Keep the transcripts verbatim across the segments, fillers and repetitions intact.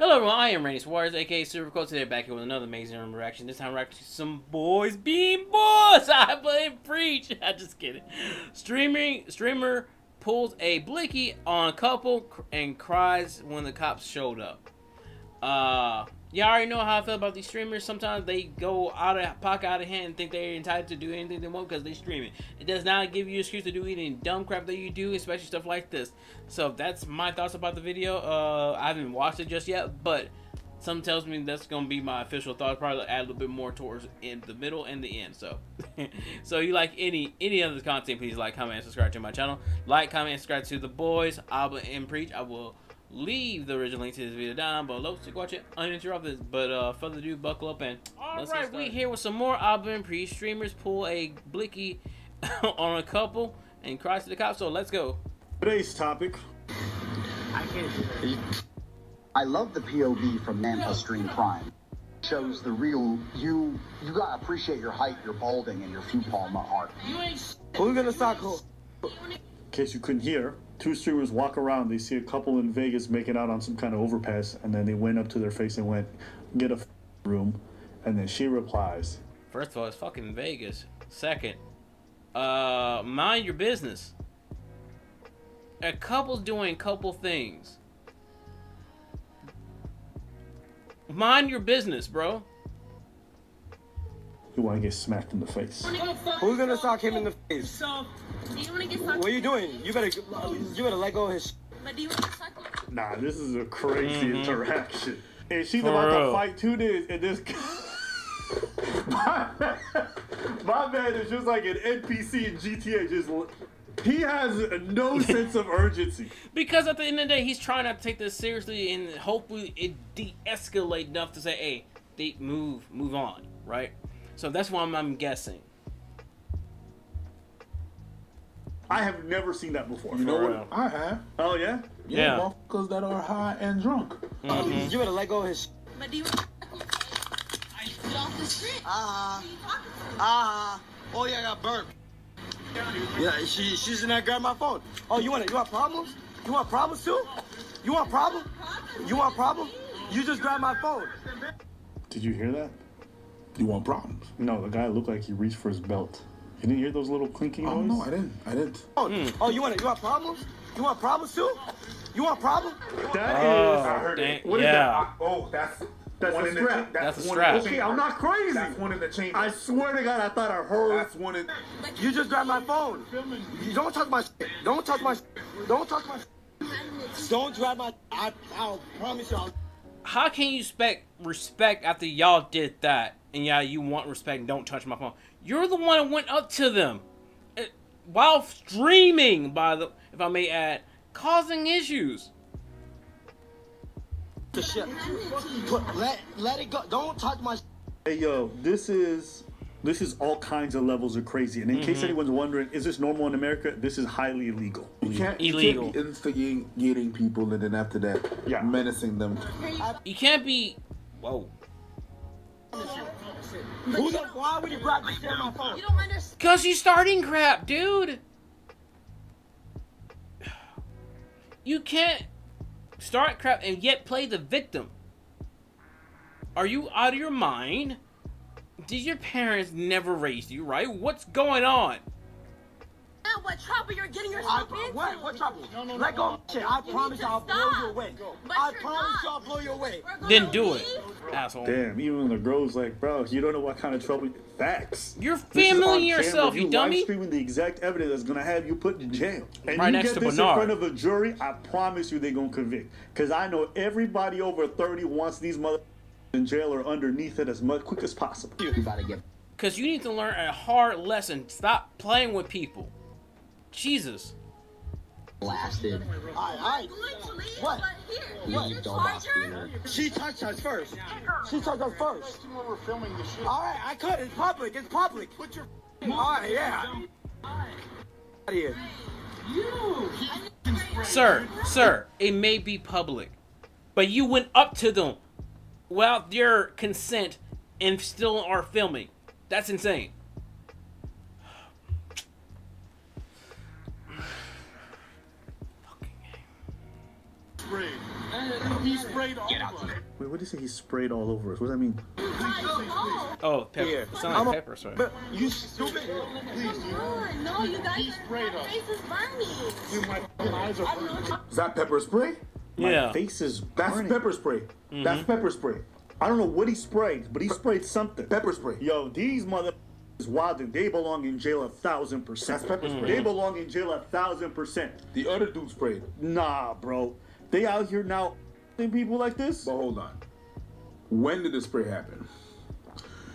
Hello everyone, I am Randy Suarez, aka SuperCode Today, back here with another amazing number reaction. This time we're reacting to some boys being boys. Aba N Preach. I just kidding. Streaming streamer pulls a blicky on a couple and cries when the cops showed up. Uh, yeah, I already know how I feel about these streamers. Sometimes they go out of pocket, out of hand, and think they're entitled to do anything they want because they stream it. It does not give you an excuse to do any dumb crap that you do, especially stuff like this. So that's my thoughts about the video. Uh, I haven't watched it just yet, but something tells me that's gonna be my official thoughts. Probably add a little bit more towards in the middle and the end. So, so if you like any any other content, please like, comment, and subscribe to my channel. Like, comment, and subscribe to the boys. Aba N Preach. I will leave the original link to this video down below so you can watch it uninterrupted. But uh, further ado, buckle up and let's get started. Alright, we here with some more Aba N Preach. Streamers pull a blicky on a couple and cries to the cops. So let's go. Today's topic. I can't do that. I love the P O V from Nanpa Stream Prime. Shows the real you. You gotta appreciate your height, your balding, and your few palm heart. We're gonna sock hole. In case you couldn't hear. Two streamers walk around, they see a couple in Vegas making out on some kind of overpass, and then they went up to their face and went, get a f room, and then she replies. First of all, it's fucking Vegas. Second, uh, mind your business. A couple's doing couple things. Mind your business, bro. You want to get smacked in the face. Who's going to sock him in the face? Do you want to get sucked? What are you doing? You better, you better let go of his sh But do you want to suck him? Nah, this is a crazy mm-hmm. interaction. And she's For about real. to fight two dudes, and this my, man, my man is just like an N P C in G T A. Just he has no sense of urgency. Because at the end of the day, he's trying not to take this seriously, and hopefully it de-escalate enough to say, "Hey, they move, move on," right? So that's why I'm, I'm guessing. I have never seen that before. You know what? I have. Oh, yeah? Yeah. yeah. Because that are high and drunk. Mm-hmm. Oh, you better let go of his sh But do you want to get off the street? Uh-huh. Uh-huh. Oh, yeah, I got burped. Yeah, she, she's in there grabbing my phone. Oh, you want it? You want problems? You want problems, too? You want problem? You want problem? You just grabbed my phone. Did you hear that? You want problems? No, the guy looked like he reached for his belt. You didn't hear those little clinking noises? Oh, no, I didn't. I didn't. Oh, mm. oh you, want it? you want problems? You want problems, too? You want problems? That oh, is... I heard dang, it. What yeah. is that? Oh, that's... That's one a strap. In the that's, that's a one strap. In the okay, I'm not crazy. That's one in the chamber. I swear to God, I thought I heard that's one in... You just grabbed my phone. You don't touch my shit. Don't touch my shit. Don't touch my shit. Don't grab my... I, I'll promise y'all. How can you expect respect after y'all did that? And yeah, you want respect and don't touch my phone. You're the one that went up to them it, while streaming, by the, if I may add, causing issues. The shit. Let, let it go. Don't touch my. Hey yo, this is this is all kinds of levels of crazy. And in mm-hmm. case anyone's wondering, is this normal in America? This is highly illegal. You can't, illegal. You can't be instigating people and then after that, yeah. menacing them. You can't be. Whoa. Who the why would you grab this shit on my phone? You don't understand. Cause you starting crap, dude. You can't start crap and yet play the victim. Are you out of your mind? Did your parents never raise you right? What's going on? What trouble you're getting yourself I, into? What? What trouble? No, no, no, Let go of no, shit. I you promise I'll stop. blow you away. But I promise not. I'll blow you away. Then do leave. it, asshole. Damn, even when the girl's like, bro, you don't know what kind of trouble. Facts. You're failing yourself, you, you dummy. You're streaming the exact evidence that's gonna have you put in jail. And right you next get to this Bernard. in front of a jury, I promise you they're gonna convict. Cause I know everybody over thirty wants these mother in jail or underneath it as much quick as possible. You gotta get. Cause you need to learn a hard lesson. Stop playing with people. Jesus. Blasted. I, I, what? What? You charger? She touched us first. She touched us first. All right, I could. It's public. It's public. Put your. All right, yeah. Out of here. Sir, sir, it may be public, but you went up to them without their consent and still are filming. That's insane. sprayed all over. Wait, what did he say? He sprayed all over us. What does that mean? Oh, pepper. Yeah. It's not like pepper spray. You stupid! Please. No, you guys. He sprayed us. My face is burning. Dude, my fucking eyes are burning. Is that pepper spray? Yeah. My face is burning. That's pepper spray. Mm-hmm. That's pepper spray. I don't know what he sprayed, but he sprayed something. Pepper spray. Yo, these mother. Is wilding. They belong in jail a thousand percent. That's pepper spray. Mm-hmm. They belong in jail a thousand percent. The other dude sprayed. Nah, bro. They out here now people like this? But hold on. When did the spray happen?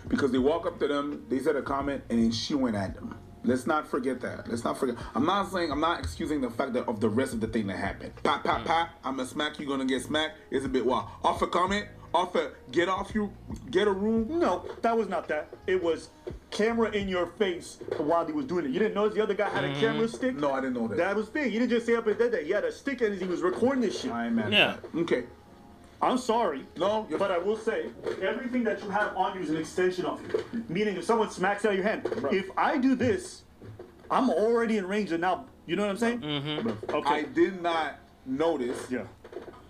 Because they walk up to them, they said a comment, and then she went at them. Let's not forget that. Let's not forget. I'm not saying, I'm not excusing the fact that of the rest of the thing that happened. Pop, pop, mm-hmm. pop. I'm gonna smack you, gonna get smacked. It's a bit wild. Off a comment, off a get off you, get a room. No, that was not that. It was camera in your face while he was doing it. You didn't notice the other guy had a camera stick? No, I didn't know that. That was big. You didn't just say up and did that. He had a stick and he was recording this shit. I ain't mad at that. Okay. I'm sorry, no, but I will say, everything that you have on you is an extension of you. Meaning if someone smacks out your hand, bro. If I do this, I'm already in range of now. You know what I'm saying? Mm-hmm. Okay. I did not notice. Yeah.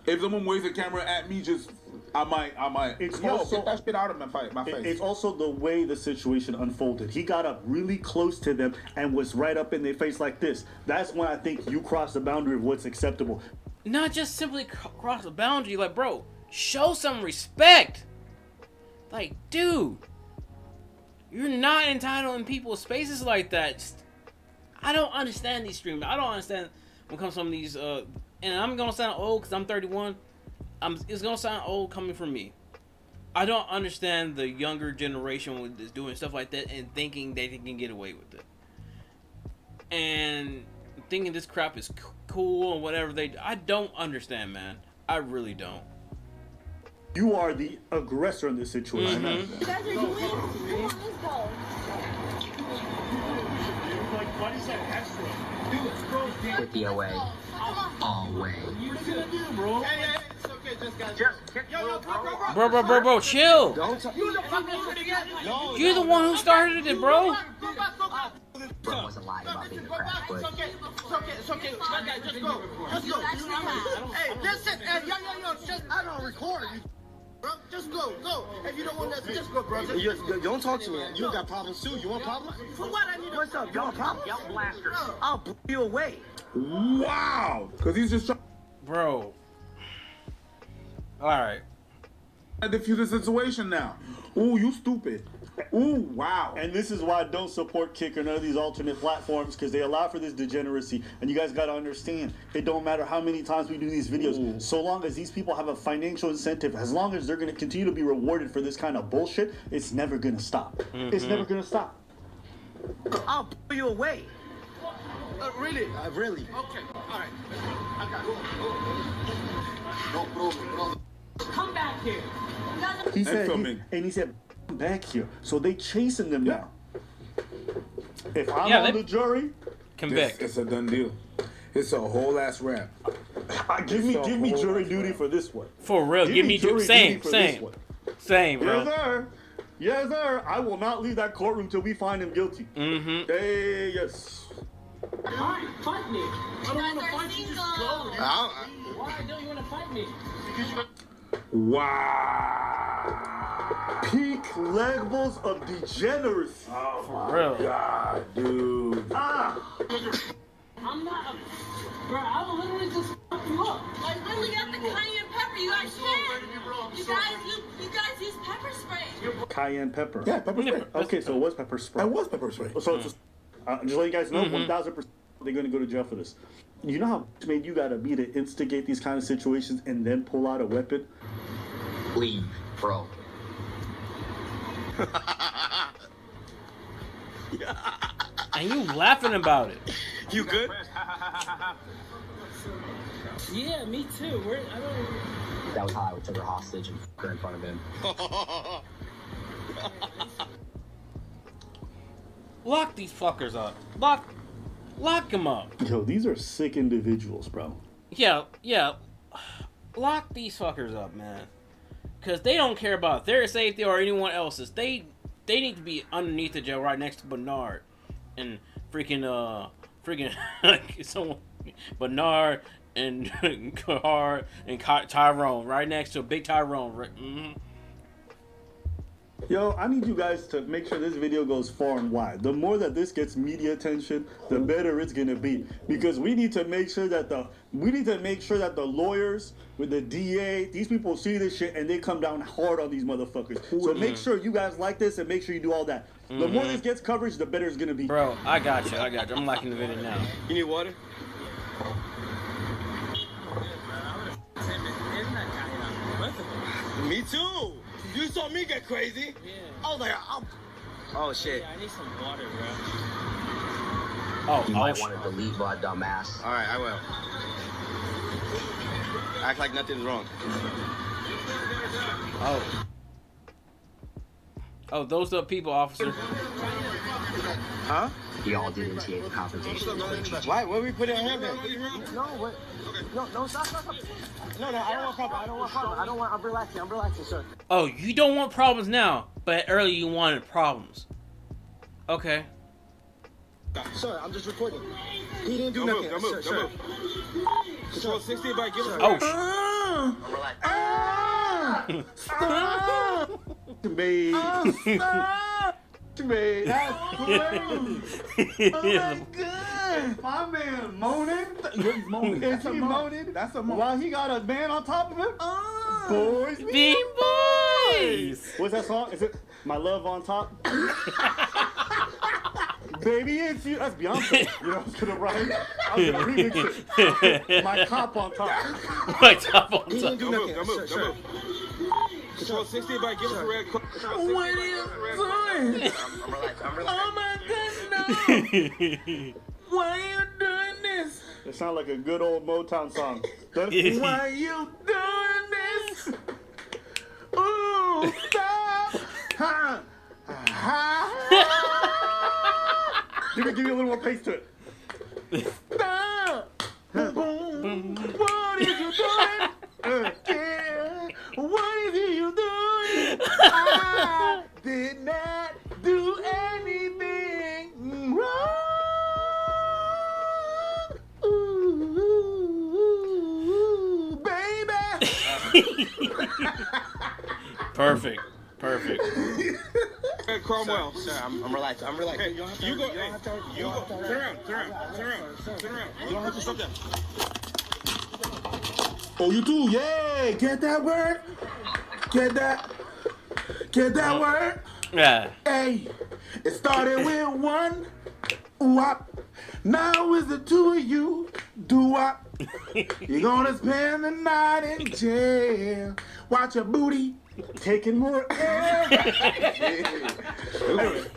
If someone waves a camera at me, just... I might, I might. It's Yo, also, get that shit out of my, fight, my face. It, it's also the way the situation unfolded. He got up really close to them and was right up in their face like this. That's when I think you cross the boundary of what's acceptable. Not just simply cross the boundary. Like, bro, show some respect. Like, dude, you're not entitled in people's spaces like that. Just, I don't understand these streamers. I don't understand when it comes from these, uh, and I'm going to sound old because I'm thirty-one. I'm, it's gonna sound old coming from me. I don't understand the younger generation with this doing stuff like that and thinking they can get away with it, and thinking this crap is cool and whatever they. Do. I don't understand, man. I really don't. You are the aggressor in this situation. Mm-hmm. You guys are doing. Come on, let's go. Like, why is that extra? Dude, it's gross. Put the away. Away. What you gonna do, bro? Hey, hey. Just got just yo, yo, bro, bro, bro, bro, bro, bro, bro, chill. Don't t you the no, You're no, the one who started it, bro. Bro wasn't lying about being a crap, but... It's okay, it's okay, it's okay, just go, just go. Hey, listen, hey, yo, yo, yo, just, I don't record. Bro, just go, go. If you don't want that, just go, bro. Just, you, you don't talk to me. You got problems too. You want problems? For what? I need. What's up? Y'all problems? Y'all blasters. I'll blow you away. Wow. Because he's just... Bro. All right. I diffuse the situation now. Ooh, you stupid. Ooh, wow. And this is why I don't support Kick or none of these alternate platforms, because they allow for this degeneracy. And you guys got to understand, it don't matter how many times we do these videos. Ooh. So long as these people have a financial incentive, as long as they're going to continue to be rewarded for this kind of bullshit, it's never going to stop. Mm-hmm. It's never going to stop. I'll pull you away. Uh, really? Uh, really? Okay. All right. I got it. No, bro, bro. Come back here. He said, he, and he said, come back here. So they chasing them yeah. now. If I'm yeah, on the jury, come back. It's a done deal. It's a whole ass rap. I, give me, give me jury duty rap. for this one. For real, give, give me jury same, duty. Same, same, same, bro. Yes, sir. Yes, sir. I will not leave that courtroom till we find him guilty. Mm-hmm. Hey, yes. Fine, fight me. I don't want to fight you. Just go. Why don't you want to fight me? Because you. Wow. Peak levels of degeneracy. Oh, for real. God, dude. Ah. I'm not a... Bro, I will literally just fuck you up. Like, literally got the cayenne pepper. You got shit. You guys, you, you guys use pepper spray. Cayenne pepper. Yeah, pepper spray. Okay, so it was pepper spray. It was pepper spray. So just, uh, just let you guys know, mm-hmm. one thousand percent they're going to go to jail for this. You know how much, man, you got to be to instigate these kind of situations and then pull out a weapon? Leave, bro. And you laughing about it. You good? Yeah, me too. We're, I don't... That was how I took her hostage and f***ed her in front of him. Lock these fuckers up. Lock... Lock them up. Yo, these are sick individuals, bro. Yeah, yeah. Lock these fuckers up, man. Because they don't care about their safety or anyone else's. They they need to be underneath the jail right next to Bernard. And freaking, uh, freaking, someone, Bernard and Kahar and Tyrone right next to Big Tyrone. Mm-hmm. Yo, I need you guys to make sure this video goes far and wide. The more that this gets media attention, the better it's gonna be, because we need to make sure that the we need to make sure that the lawyers with the D A, these people see this shit and they come down hard on these motherfuckers. So mm-hmm. make sure you guys like this and make sure you do all that. Mm-hmm. The more this gets coverage, the better it's gonna be. Bro, I got you. I got you. I'm liking the video now. You need water? Me too. You saw me get crazy. Yeah. I was like, I'm... oh shit. Yeah, I need some water, bro. Oh, you might want to believe my dumb ass. All right, I will. Act like nothing's wrong. Oh. Oh, those are people, officer. Huh? Y'all did initiate the confrontation. Why? What we put in hand? No, what? No, no, stop, stop, stop. No, no, I don't want problems. I don't want problems. I don't want. I'm relaxing. I'm relaxing, sir. Oh, you don't want problems now, but earlier you wanted problems. Okay. Sir, I'm just recording. He didn't do nothing. Don't move. Don't move. Control sixty by giving. Oh. Ah! Ah! Babe. Man, that's crazy. Oh my god, my man moaning. He's moaning. Is he moaning? That's a moan. While he got a man on top of him. Oh, boys, be boys. boys. What's that song? Is it My Love on Top? Baby, it's you. That's Beyonce. You know, I was gonna write. I was gonna remix it. My cop on top. My top on top. He didn't do nothing. Go move. Go move. Control sixty by giving a red. What are you doing? I'm relaxed. I'm relaxed. Oh my goodness, no! Why are you doing this? It sounds like a good old Motown song. Why are you doing this? Ooh, stop! Ha! Ha! Give me, give me a little more pace to it. Stop! Boom! What is you doing? Uh, yeah. What are you doing? I did not do anything wrong. Ooh, ooh, ooh, baby. Perfect. Perfect. Hey, Cromwell. Sir, sir, I'm, I'm relaxed. I'm relaxed. Hey, you go. You go. Turn around. Turn around. Turn around. Turn around. You don't have to stop that. Oh, you too, yay! Get that word! Get that! Get that word! Yeah. Hey! It started with one. Wop. Now is the two of you. Do wop. You're gonna spend the night in jail. Watch your booty. Taking more air. Hey,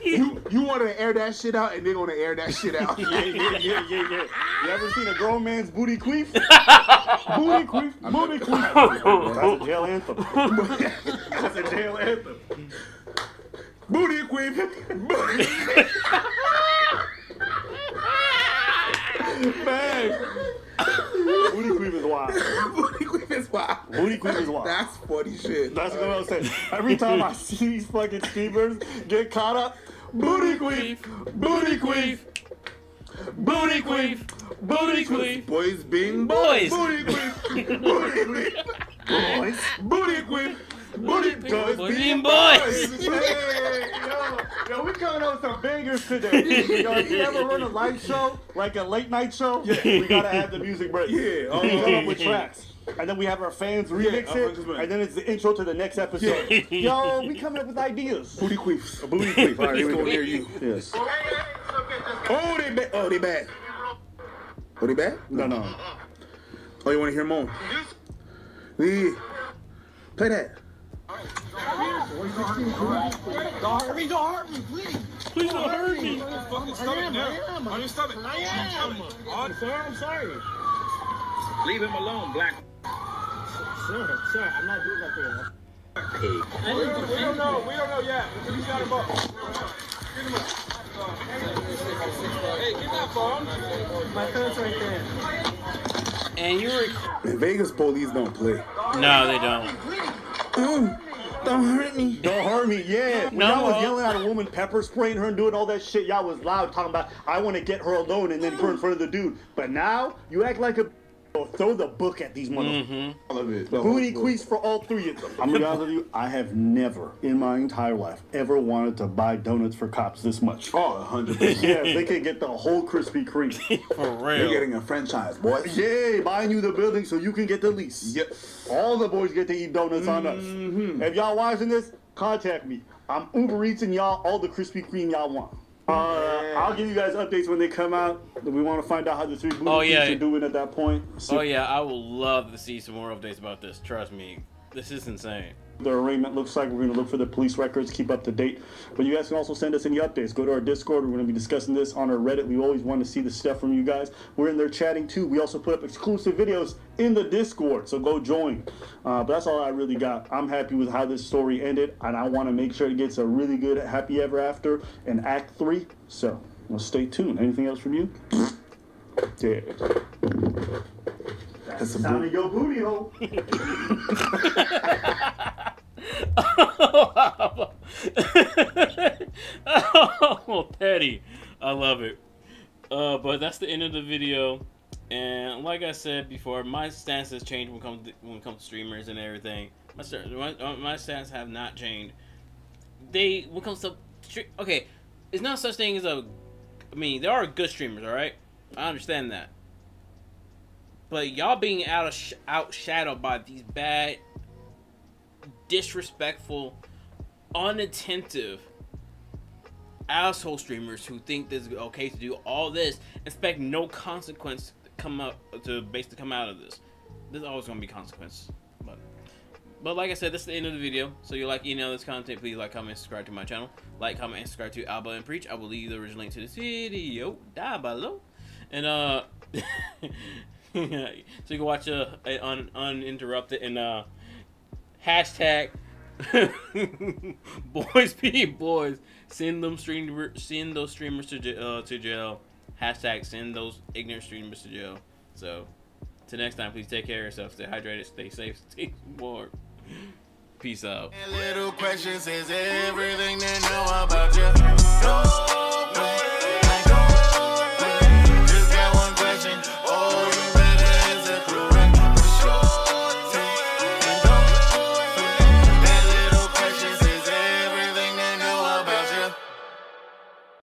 you you want to air that shit out, and they're gonna air that shit out. Yeah, yeah, yeah, yeah, yeah. You ever seen a grown man's booty queef? Booty queef, booty queef. That's a jail anthem. That's a jail anthem. Booty queef, booty queef. Bang. Booty queef is wild. Booty queef is wild. Booty queef is wild. That's funny shit. That's what I was saying. Every time I see these fucking streamers get caught up, booty queef, booty queef, booty queef, booty queef. Boys being boys. Booty queef, booty queef, boys. Booty queef, booty boys being boys. Yo, we coming out with some bangers today. Yo, if you ever run a live show, like a late night show, yeah, we gotta have the music break. Yeah, oh, we come up with tracks. And then we have our fans remix yeah, it, and then it's the intro to the next episode. Yeah. Yo, we coming up with ideas. Booty queefs. A booty queef. All right, we're going to hear you. Yes. Oh, they bad. Oh, they bad. Oh, they bad? No, no. Oh, you want to hear more? Yeah. Play that. Don't hurt me, don't hurt me, please. Please don't hurt me. Fucking stop it now. I am. Stop it. I am. Sir, I'm sorry. Leave him alone, black. Sir, sir, I'm not doing that for you. We don't know. We don't know yet. We got him up. Get him up. Hey, get that phone. My phone's right there. And you were. The Vegas police don't play. No, they don't. Mm, don't hurt me. Don't hurt me, yeah. When no, y'all was yelling at a woman, pepper spraying her and doing all that shit, y'all was loud talking about, I want to get her alone and then put in front of the dude. But now, you act like a Throw the book at these motherfuckers. Mm-hmm. Booty queefs for all three of them. I'm gonna be honest with you, I have never in my entire life ever wanted to buy donuts for cops this much. Oh, one hundred percent. Yeah, if they could get the whole Krispy Kreme. For real. You're getting a franchise, boy. Yay, buying you the building so you can get the lease. Yep. All the boys get to eat donuts mm-hmm. on us. If y'all watching this, contact me. I'm Uber Eats and y'all all the Krispy Kreme y'all want. Uh, I'll give you guys updates when they come out. We want to find out how the three booty oh, yeah. are doing at that point. So, oh yeah, I will love to see some more updates about this. Trust me, this is insane. The arraignment looks like we're going to look for the police records, keep up to date. But you guys can also send us any updates. Go to our Discord. We're going to be discussing this on our Reddit. We always want to see the stuff from you guys. We're in there chatting too. We also put up exclusive videos in the Discord, so go join. Uh, but that's all I really got. I'm happy with how this story ended, and I want to make sure it gets a really good happy ever after in Act three. So, well, stay tuned. Anything else from you? Yeah. That's the sound of your booty hole. Oh, oh, Teddy, I love it. Uh, but that's the end of the video. And like I said before, my stance has changed when it comes to, when it comes to streamers and everything. My, my, my stance have not changed. They when it comes to okay, it's not such thing as a. I mean, there are good streamers, all right. I understand that. But y'all being out of sh outshadowed by these bad, disrespectful, unattentive asshole streamers who think this is okay to do all this, expect no consequence to come up to basically come out of this. There's always gonna be consequences. But, but like I said, this is the end of the video. So you like, you know, this content, please like, comment, subscribe to my channel. Like, comment, and subscribe to Aba N Preach. I will leave the original link to this video down below. And uh. So you can watch uh, a un uninterrupted and uh hashtag boys be boys, send them stream send those streamers to uh, to jail, hashtag send those ignorant streamers to jail. So till next time, please take care of yourself, stay hydrated, stay safe, stay warm. Peace out. Little questions is everything they know about you.